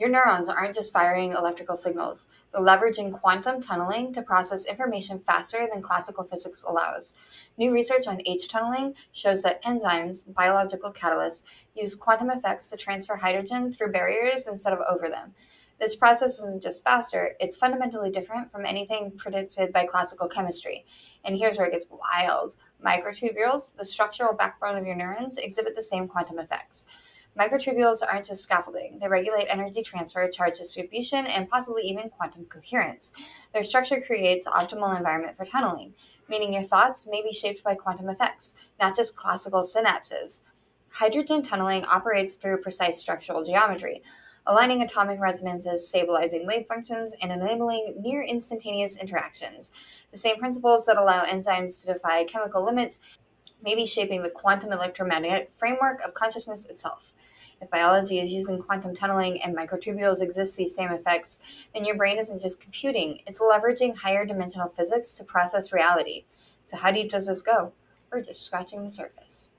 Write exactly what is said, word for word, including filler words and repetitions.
Your neurons aren't just firing electrical signals. They're leveraging quantum tunneling to process information faster than classical physics allows. New research on H tunneling shows that enzymes, biological catalysts, use quantum effects to transfer hydrogen through barriers instead of over them. This process isn't just faster, it's fundamentally different from anything predicted by classical chemistry. And here's where it gets wild. Microtubules, the structural backbone of your neurons, exhibit the same quantum effects. Microtubules aren't just scaffolding. They regulate energy transfer, charge distribution, and possibly even quantum coherence. Their structure creates the optimal environment for tunneling, meaning your thoughts may be shaped by quantum effects, not just classical synapses. Hydrogen tunneling operates through precise structural geometry, aligning atomic resonances, stabilizing wave functions, and enabling near instantaneous interactions. The same principles that allow enzymes to defy chemical limits may be shaping the quantum electromagnetic framework of consciousness itself. If biology is using quantum tunneling and microtubules exist these same effects, then your brain isn't just computing, it's leveraging higher dimensional physics to process reality. So how deep does this go? We're just scratching the surface.